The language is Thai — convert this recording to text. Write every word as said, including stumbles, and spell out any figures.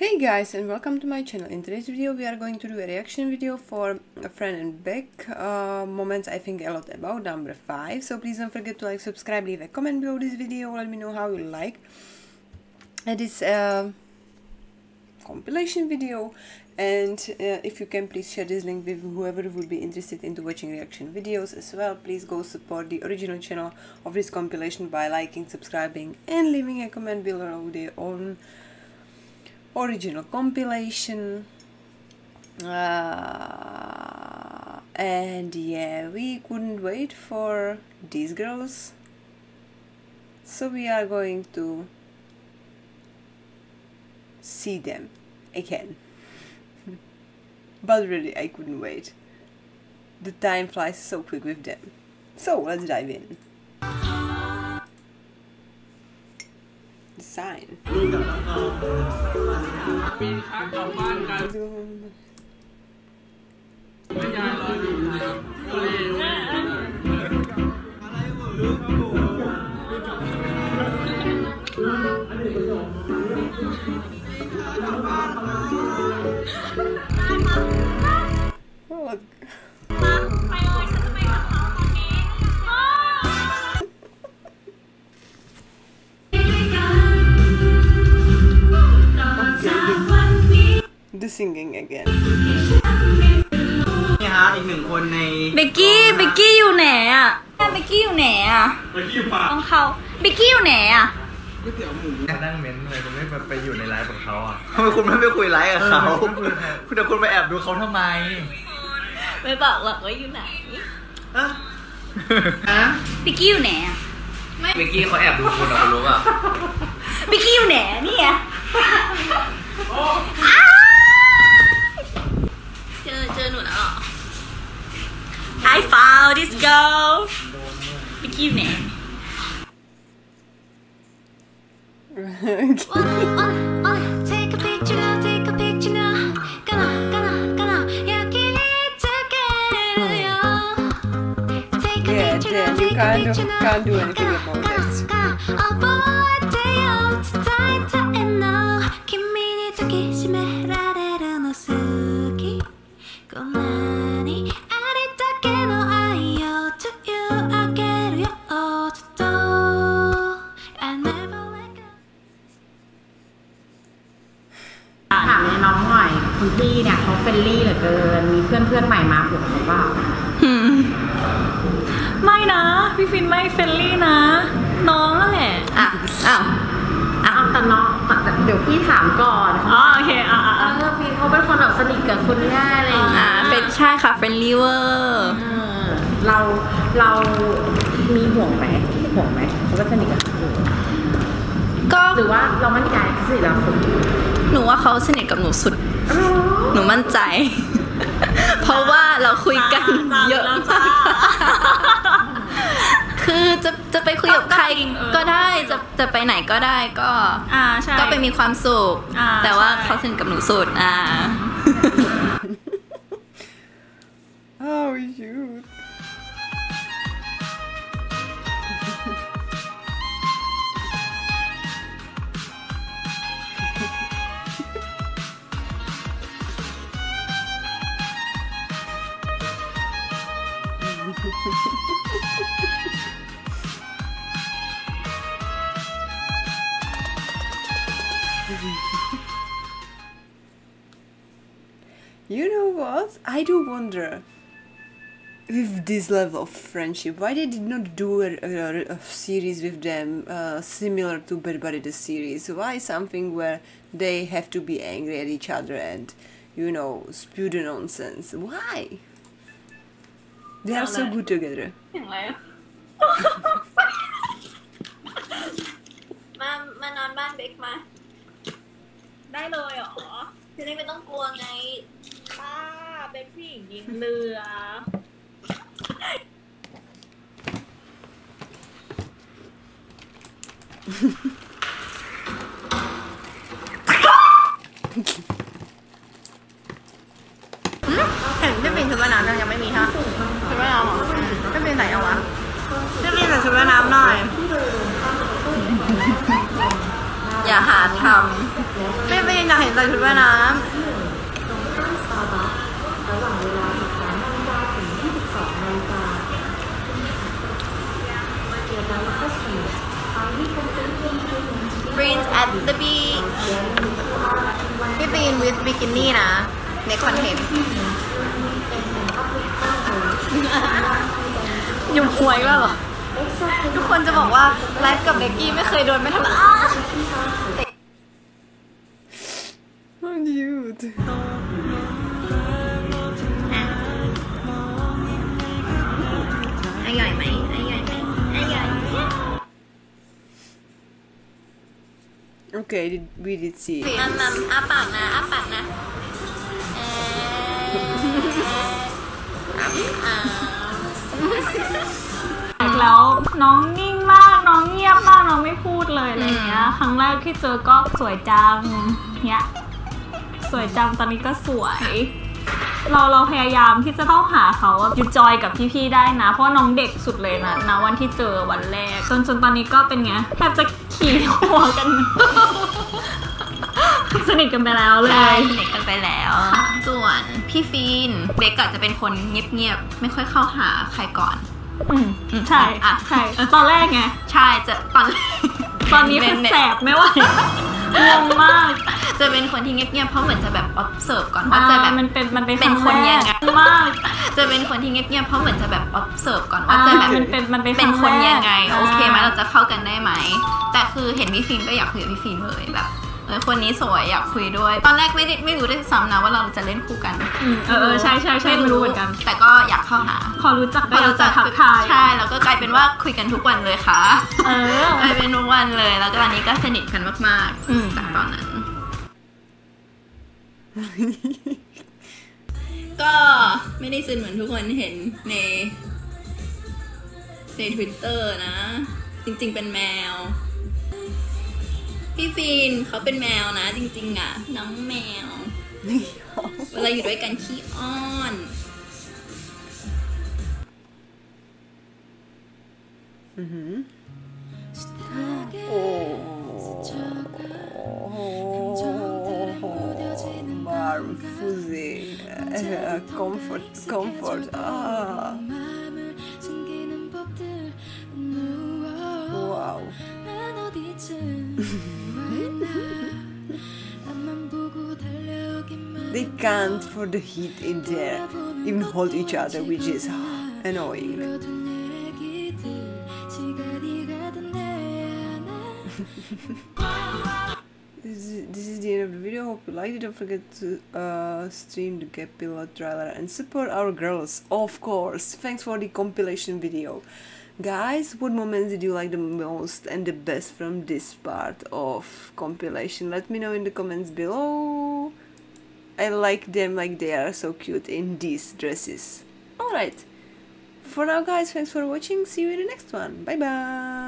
Hey guys, and welcome to my channel. In today's video we are going to do a reaction video for A Friend and Back, uh, moments I think a lot about, number five. So please don't forget to like, subscribe, leave a comment below this video, let me know how you like. It is a compilation video, and uh, if you can, please share this link with whoever would be interested into watching reaction videos as well. Please go support the original channel of this compilation by liking, subscribing and leaving a comment below their own original compilation. Uh, and yeah, we couldn't wait for these girls, so we are going to see them again. But really, I couldn't wait. The time flies so quick with them. So let's dive in. The sign. Look. The singing again. Becky, Becky, you there? Becky, you there? Becky, you there? Becky, you there? ก๋วยเตี๋ยวหมูนั่งเม้นอะไรคุณไม่ไปอยู่ในไลฟ์ของเขาอ่ะคุณคุณไม่ไปคุยไลฟ์กับเขาคุณจะคุณไปแอบดูเขาทำไมไม่บอกหรอกว่าอยู่ไหนฮะเบกกี้อยู่ไหนเบกกี้เขาแอบดูคุณอ่ะคุณรู้ป่ะเบกกี้อยู่ไหนเนี่ย I found this girl. Big name. Take a picture now. Take a picture now. Gonna, gonna, gonna. Yeah, take a picture now. Take a picture now. Can't do anything about it.พี่พี่เนี่ยเขาเฟรนลี่เหลือเกินมีเพื่อนเพื่อนใหม่มาผมหรือเปล่าไม่นะพี่ฟินไม่เฟรนลี่นะน้องแหละอ้าวอ้าวแต่น้องแต่เดี๋ยวพี่ถามก่อนอ๋อโอเคอ่าอ่าเราพี่เขาเป็นคนแบบสนิทกับคนง่ายเลยอ่ะเป็นใช่ค่ะเฟรนลี่เวอร์เราเรามีห่วงไหมห่วงไหมเขาสนิทกับหนูหนูว่าเขาสนิทกับหนูสุด หนูมั่นใจ เพราะว่าเราคุยกันเยอะมากคือจะจะไปคุยกับใครก็ได้จะจะไปไหนก็ได้ก็ก็ไปมีความสุขแต่ว่าเขาสนิทกับหนูสุดอ่า Oh shoot. You know what? I do wonder with this level of friendship why they did not do a, a, a series with them uh, similar to Bad Buddy the series. Why something where they have to be angry at each other and, you know, spew the nonsense? Why? They are so good together.ไม่เป็นอยากเห็น ใส่ชุดว่ายน้ำตรงข้ามสตาร์บัคส์ระหว่างเวลาสิบสามนาฬิกาถึงยี่สิบสองนาฬิกาFriends at the beach พี่ปีน with bikini นะในคอนเทนต์อยู่หวยว่าหรอทุกคนจะบอกว่าไลฟ์กับเบกกี้ไม่เคยโดนไม่ทำอะไรอร่อยไหมอร่อยไหมอร่อย Okay we did see น้ำน้ำอาปากนะอาปากนะแล้วน้องนิ่งมากน้องเงียบมากน้องไม่พูดเลยอะไรเงี้ยครั้งแรกที่เจอก็สวยจังเนี้ยสวยจังตอนนี้ก็สวยเราเราพยายามที่จะเข้าหาเขาอยู่จอยกับพี่ๆได้นะเพราะน้องเด็กสุดเลยนะนะวันที่เจอวันแรกจนจนตอนนี้ก็เป็นไงแทบจะขี่หัวกัน สนิทกันไปแล้วเลยสนิทกันไปแล้วส่วนพี่ฟีนเบกจะเป็นคนเงียบๆไม่ค่อยเข้าหาใครก่อนอืมใช่อ่ะใช่ตอนแรกไงใช่จะตอนตอนนี้คือแสบไม่ไหวงงมากจะเป็นคนที่เงียบๆเพราะเหมือนจะแบบ observe ก่อนว่าจะแบบมันเป็นมันเป็นคนยังไงมากจะเป็นคนที่เงียบๆเพราะเหมือนจะแบบ observe ก่อนว่าจะแบบมันเป็นมันเป็นคนยังไงโอเคไหมเราจะเข้ากันได้ไหมแต่คือเห็นพี่ฟิล์มก็อยากคุยกับพี่ฟิล์มเลยแบบเออคนนี้สวยอยากคุยด้วยตอนแรกไม่ไม่รู้ด้วยซ้ำนะว่าเราจะเล่นคู่กันเออใช่ใช่ใช่ไม่รู้เหมือนกันแต่ก็อยากเข้าหาพอรู้จักก็รู้จักทักทายใช่แล้วก็กลายเป็นว่าคุยกันทุกวันเลยค่ะเออกลายเป็นทุกวันเลยแล้วตอนนี้ก็สนิทกันมากๆจากตอนนั้นก็ไม่ได้ซึนเหมือนทุกคนเห็นในใน ทวิตเตอร์ นะจริงๆเป็นแมวพี่ฟินเขาเป็นแมวนะจริงๆอ่ะน้องแมวเวลาอยู่ด้วยกันขี้อ้อนอือหือโอ้มาฟูซี่คอมฟอร์ตคอมฟอร์ตอ่าว้าวThey can't for the heat in there, even hold each other, which is annoying. this, is, this is the end of the video. Hope you liked it. Don't forget to uh, stream the Gap Pilot trailer and support our girls, of course. Thanks for the compilation video. Guys, what moments did you like the most and the best from this part of compilation? Let me know in the comments below. I like them, like they are so cute in these dresses. Alright, for now guys, thanks for watching, see you in the next one, bye bye!